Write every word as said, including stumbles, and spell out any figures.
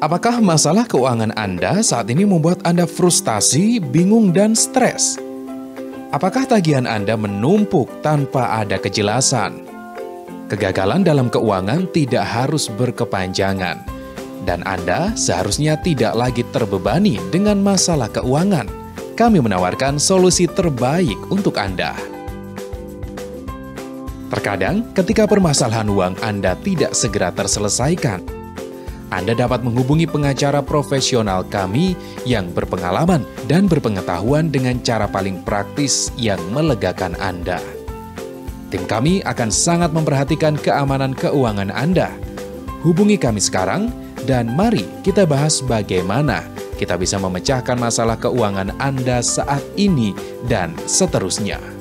Apakah masalah keuangan Anda saat ini membuat Anda frustasi, bingung, dan stres? Apakah tagihan Anda menumpuk tanpa ada kejelasan? Kegagalan dalam keuangan tidak harus berkepanjangan, dan Anda seharusnya tidak lagi terbebani dengan masalah keuangan. Kami menawarkan solusi terbaik untuk Anda. Terkadang, ketika permasalahan uang Anda tidak segera terselesaikan, Anda dapat menghubungi pengacara profesional kami yang berpengalaman dan berpengetahuan dengan cara paling praktis yang melegakan Anda. Tim kami akan sangat memperhatikan keamanan keuangan Anda. Hubungi kami sekarang dan mari kita bahas bagaimana kita bisa memecahkan masalah keuangan Anda saat ini dan seterusnya.